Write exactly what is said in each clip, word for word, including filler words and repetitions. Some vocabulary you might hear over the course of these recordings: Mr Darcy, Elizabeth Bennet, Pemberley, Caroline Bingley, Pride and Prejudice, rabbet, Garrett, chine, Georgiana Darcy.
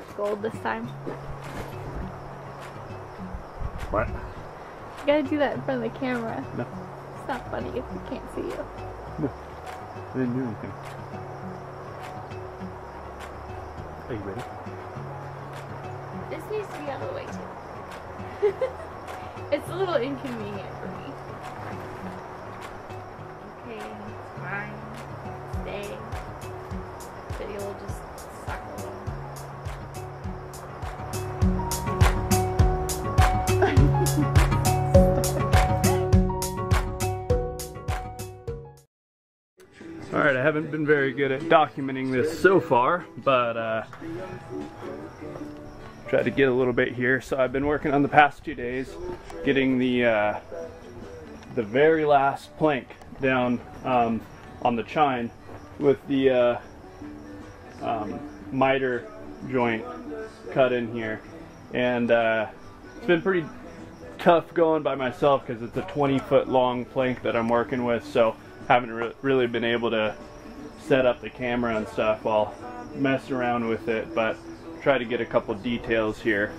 it's gold this time. What? You gotta do that in front of the camera. No. It's not funny if you can't see you. No. I didn't do anything. Are you ready? This needs to be out of the way too. It's a little inconvenient for me. Okay, it's fine. Stay. Video will just suck a little. Alright, I haven't been very good at documenting this so far, but uh, tried to get a little bit here. So I've been working on the past two days getting the uh, the very last plank down um, on the chine with the uh, um, miter joint cut in here, and uh, it's been pretty tough going by myself because it's a twenty foot long plank that I'm working with, so haven't re really been able to set up the camera and stuff while messing around with it, but try to get a couple details here.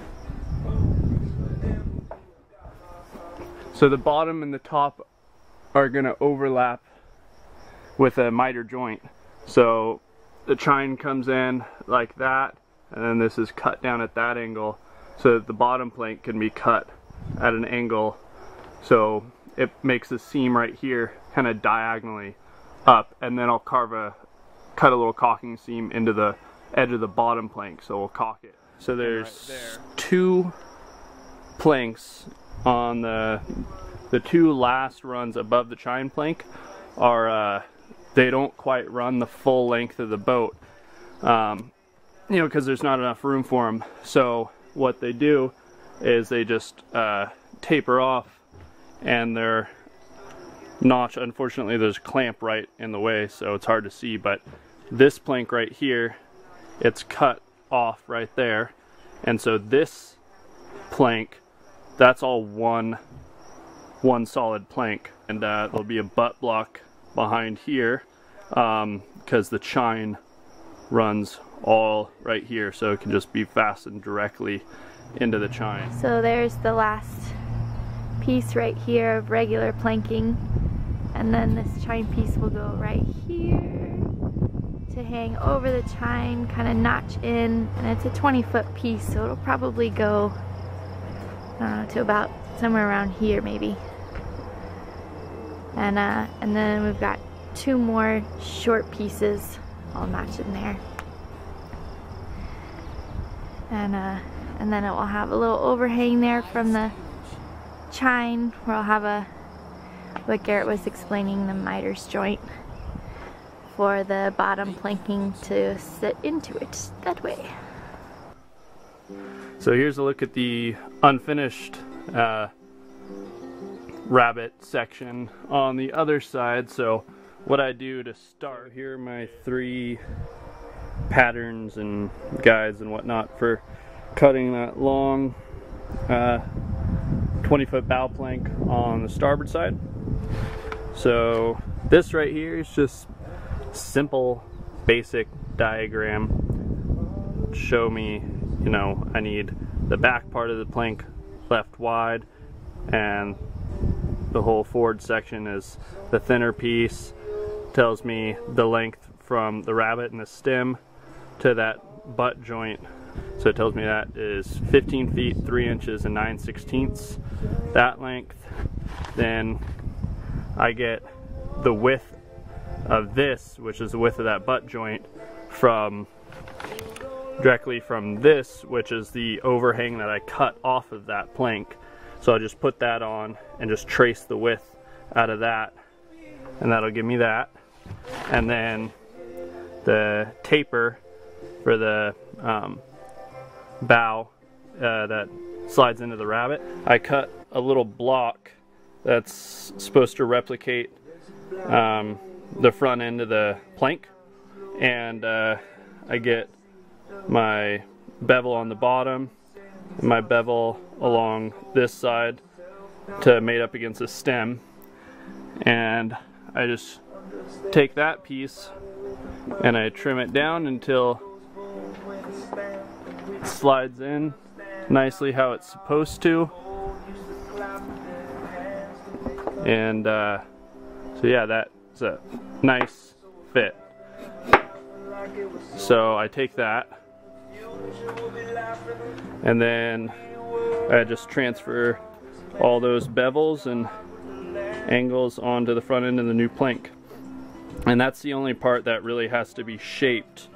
So the bottom and the top are going to overlap with a miter joint. So the chine comes in like that, and then this is cut down at that angle so that the bottom plank can be cut at an angle, so it makes a seam right here kind of diagonally up, and then I'll carve a cut a little caulking seam into the edge of the bottom plank, so we'll caulk it. So there's right there. Two planks on the the two last runs above the chine plank are uh, they don't quite run the full length of the boat, um, you know, because there's not enough room for them. So what they do is they just uh, taper off, and their notch, unfortunately there's a clamp right in the way so it's hard to see, but this plank right here, it's cut off right there, and so this plank, that's all one one solid plank, and uh, there'll be a butt block behind here um, because the chine runs all right here, so it can just be fastened directly into the chine. So there's the last piece right here of regular planking, and then this chine piece will go right here to hang over the chine, kind of notch in, and it's a twenty foot piece, so it'll probably go, I don't know, to about somewhere around here maybe. And uh, and then we've got two more short pieces all notched in there, and uh, and then it will have a little overhang there from the chine where I'll have a, what Garrett was explaining, the miter's joint for the bottom planking to sit into it that way. So here's a look at the unfinished uh, rabbit section on the other side. So what I do to start, here are my three patterns and guides and whatnot for cutting that long uh, twenty foot bow plank on the starboard side. So this right here is just simple basic diagram. Show me, you know, I need the back part of the plank left wide, and the whole forward section is the thinner piece. Tells me the length from the rabbit and the stem to that butt joint. So it tells me that is fifteen feet, three inches and nine sixteenths, that length. Then I get the width of this, which is the width of that butt joint, from directly from this, which is the overhang that I cut off of that plank. So I'll just put that on and just trace the width out of that, and that'll give me that. And then the taper for the um, bow uh, that slides into the rabbit, I cut a little block that's supposed to replicate um, the front end of the plank, and uh, I get my bevel on the bottom, my bevel along this side to mate up against the stem, and I just take that piece and I trim it down until slides in nicely how it's supposed to. And uh, so yeah, that's a nice fit. So I take that and then I just transfer all those bevels and angles onto the front end of the new plank. And that's the only part that really has to be shaped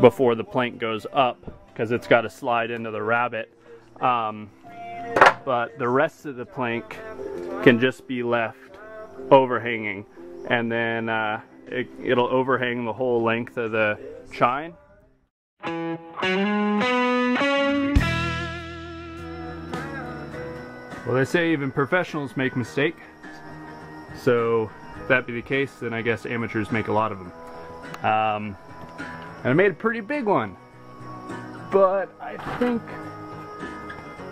before the plank goes up, because it's got to slide into the rabbet. Um, but the rest of the plank can just be left overhanging, and then uh, it, it'll overhang the whole length of the chine. Well, they say even professionals make mistakes, so if that be the case, then I guess amateurs make a lot of them. Um, and I made a pretty big one, but I think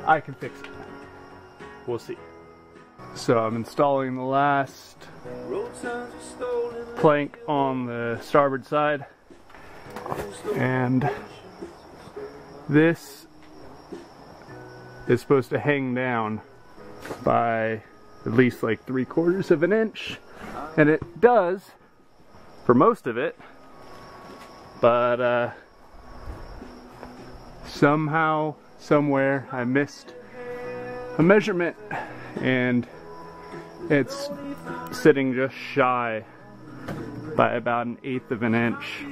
I can fix it. We'll see. So I'm installing the last plank on the starboard side, and this is supposed to hang down by at least like three quarters of an inch, and it does for most of it, but uh, somehow, somewhere, I missed a measurement and it's sitting just shy by about an eighth of an inch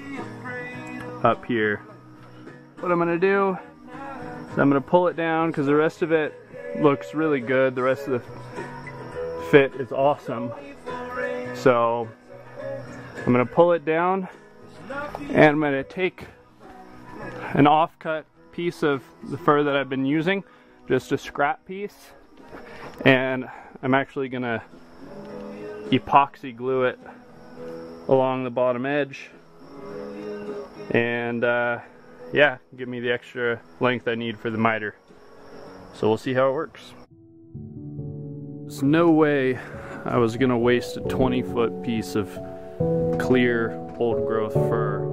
up here. What I'm gonna do is I'm gonna pull it down, because the rest of it looks really good. The rest of the fit is awesome. So I'm gonna pull it down and I'm gonna take an offcut piece of the fur that I've been using, just a scrap piece, and I'm actually gonna epoxy glue it along the bottom edge, and uh, yeah, give me the extra length I need for the miter. So we'll see how it works. There's no way I was gonna waste a twenty foot piece of clear old growth fur.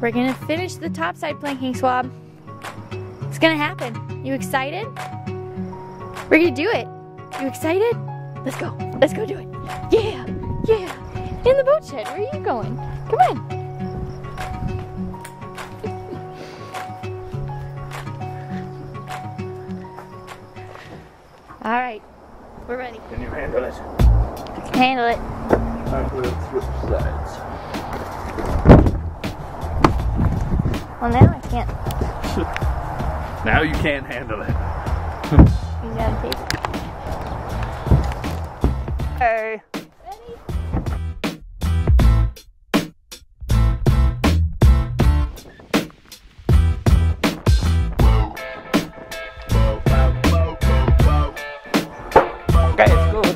We're gonna finish the topside planking swab. It's gonna happen. You excited? We're gonna do it. You excited? Let's go. Let's go do it. Yeah, yeah. In the boat shed. Where are you going? Come on. All right, we're ready. Can you handle it? Handle it. Handle it through the sides. Well, now I can't. Now you can't handle it. You gotta take it. Hey. Ready? Okay, it's good.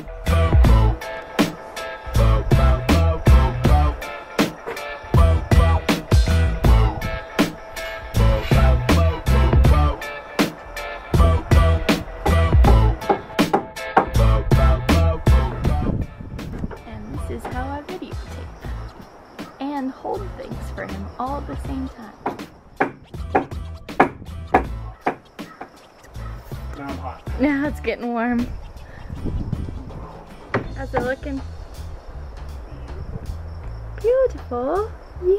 Hold things for him all at the same time. Now I'm hot. Now it's getting warm. How's it looking? Beautiful. Yay.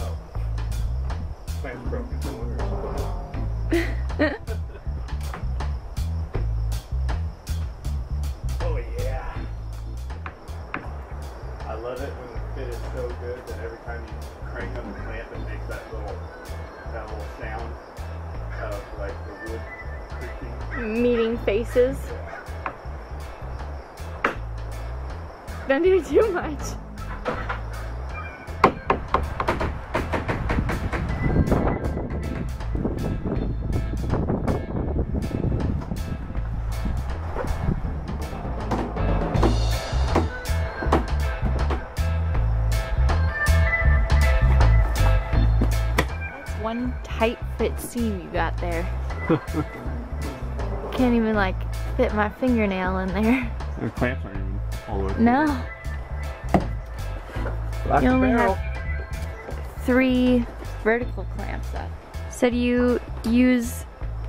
Oh. Plant's broken. Meeting faces. Don't do too much. One tight fit seam you got there. Can't even like fit my fingernail in there. The clamps aren't even all over. No. Lock you only barrel. have three vertical clamps up. So do you use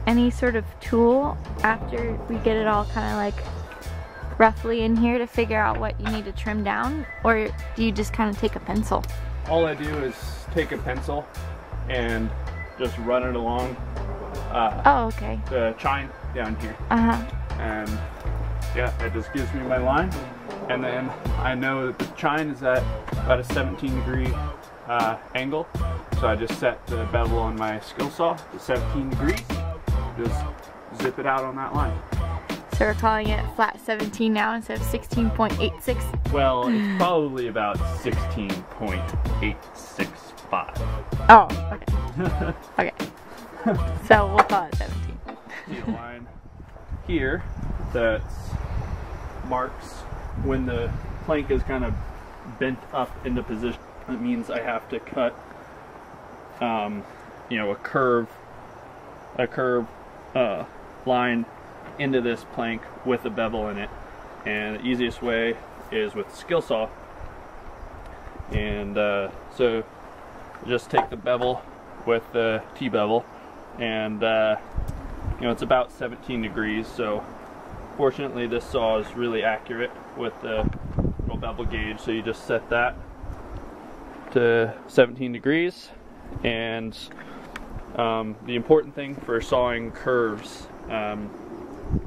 any sort of tool after we get it all kind of like roughly in here to figure out what you need to trim down? Or do you just kind of take a pencil? All I do is take a pencil and just run it along uh, oh, okay. the chine down here. Uh-huh. And yeah, it just gives me my line. And then I know that the chine is at about a seventeen degree uh, angle. So I just set the bevel on my skill saw to seventeen degrees. Just zip it out on that line. So we're calling it flat seventeen now instead of sixteen point eight six? Well, it's probably about sixteen point eight six five. Oh, okay. Okay. So we'll call it seventeen. See a line here that marks when the plank is kind of bent up into position. That means I have to cut, um, you know, a curve, a curve uh, line into this plank with a bevel in it. And the easiest way is with the skill saw. And uh, so just take the bevel with the T-bevel and uh, you know, it's about seventeen degrees. So fortunately this saw is really accurate with the little bevel gauge. So you just set that to seventeen degrees. And um, the important thing for sawing curves um,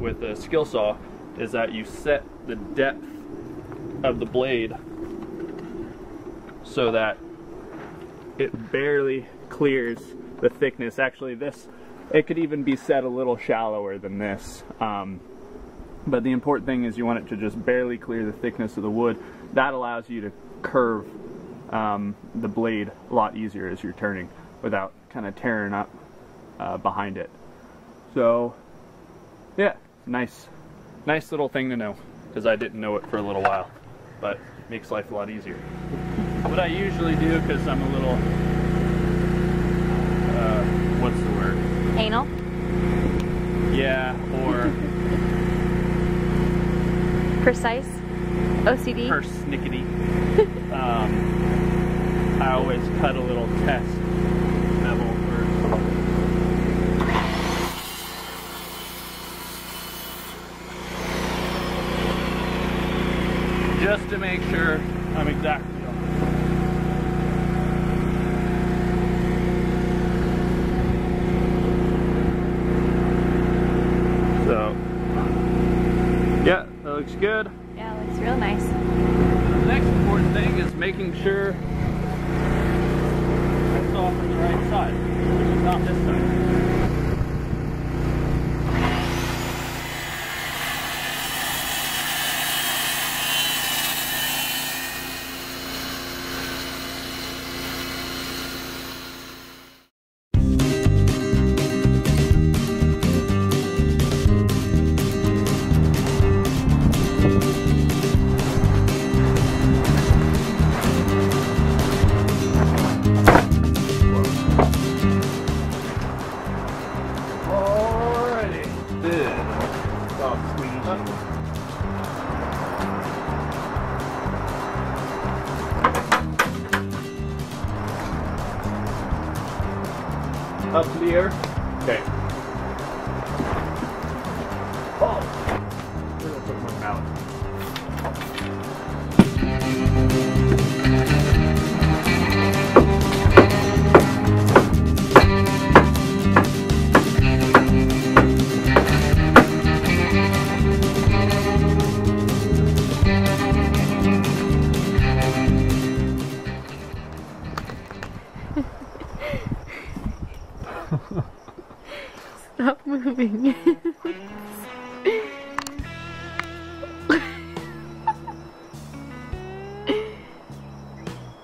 with a skill saw is that you set the depth of the blade so that it barely clears the thickness. Actually, this, it could even be set a little shallower than this. Um, but the important thing is you want it to just barely clear the thickness of the wood. That allows you to curve um, the blade a lot easier as you're turning without kind of tearing up uh, behind it. So yeah, nice, nice little thing to know, because I didn't know it for a little while, but makes life a lot easier. What I usually do, because I'm a little, uh, what's the word? Anal? Yeah, or... Precise? O C D? Persnickety. um, I always cut a little test bevel first. Just to make sure I'm exactly on. So, yeah, that looks good. Yeah, it looks real nice. The next important thing is making sure it's off on the right side, which is not this side. Up to the air. Okay. Oh! Where did I put my mallet? Stop moving.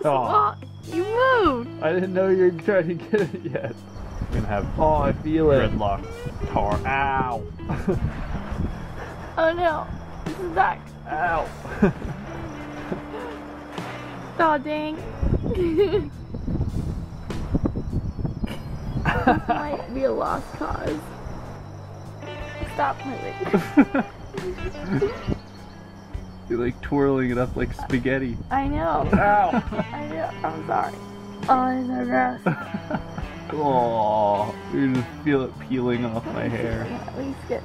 Oh, you moved. I didn't know you were trying to get it yet. I'm gonna have. Oh, I feel it. Dreadlock tar. Ow. Oh no, this is back. Ow. Oh dang. This might be a lost cause. Stop moving. You're like twirling it up like spaghetti. I know. Ow. I know. I'm sorry. On the grass. Oh, you just feel it peeling off my hair. At least get.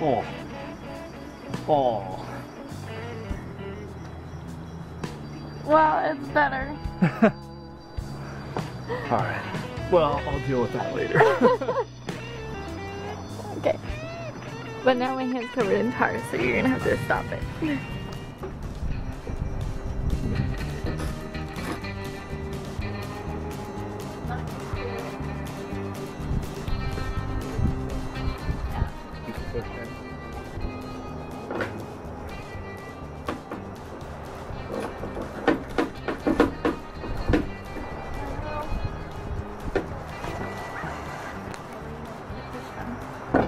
Oh. Oh. Well, it's better. Alright. Well, I'll deal with that later. Okay. But now my hand's covered in tar, so you're gonna have to stop it.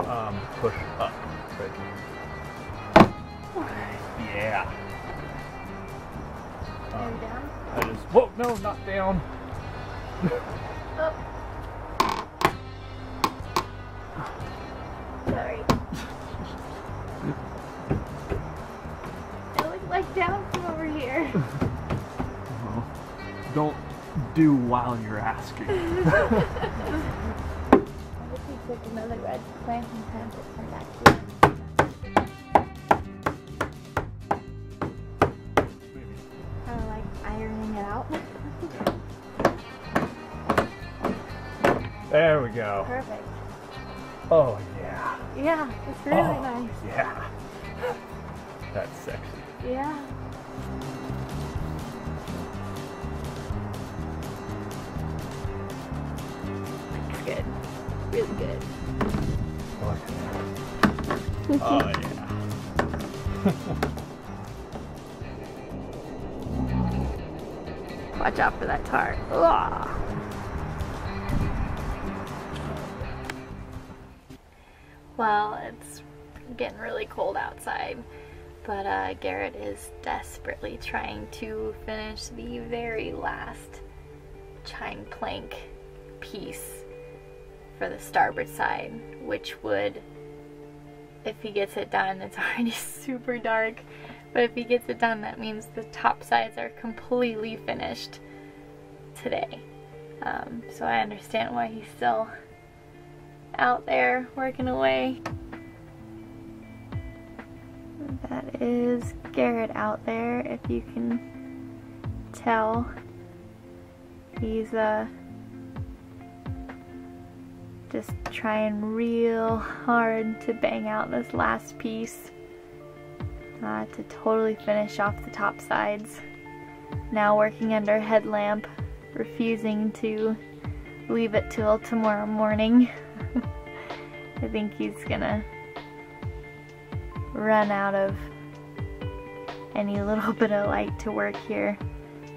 Um, push up. Right there. Yeah. Um, and down? I just, whoa, no, not down. Up. Sorry. It looked like down from over here. Well, don't do while you're asking. Like another red plant and kind of put back to kind of like ironing it out. There we go. Perfect. Oh yeah. Yeah, it's really oh, nice. Yeah. That's sexy. Yeah. That's good. Really good. Oh yeah. Watch out for that tar. Ugh. Well, it's getting really cold outside, but uh, Garrett is desperately trying to finish the very last chine plank piece for the starboard side, which would, if he gets it done, it's already super dark, but if he gets it done, that means the top sides are completely finished today. Um, so I understand why he's still out there working away. That is Garrett out there, if you can tell. He's uh, just trying real hard to bang out this last piece uh, to totally finish off the top sides. Now working under headlamp, refusing to leave it till tomorrow morning. I think he's gonna run out of any little bit of light to work here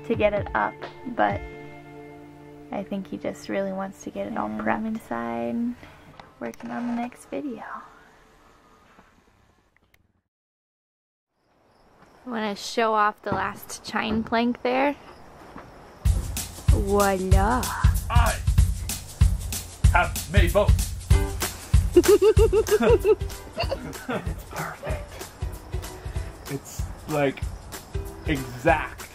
to get it up, but I think he just really wants to get it all prepped. I'm inside, working on the next video. I want to show off the last chine plank there. Voila! I have made both! It's perfect. It's like exact.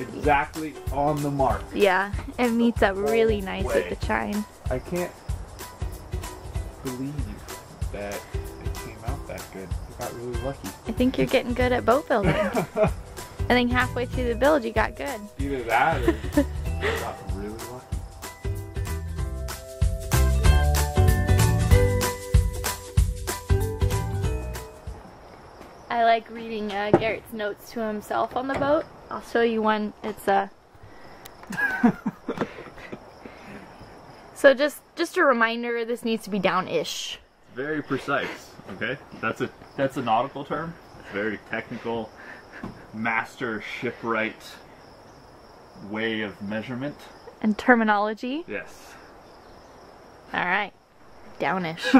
Exactly on the mark. Yeah, it meets up really nice way. With the chine. I can't believe that it came out that good. I got really lucky. I think you're getting good at boat building. I think halfway through the build you got good. Either that or I got really lucky. I like reading uh, Garrett's notes to himself on the boat. I'll show you one. It's a uh... so just just a reminder. This needs to be down-ish. Very precise. Okay, that's a that's a nautical term. Very technical, master shipwright way of measurement and terminology. Yes. All right, down-ish.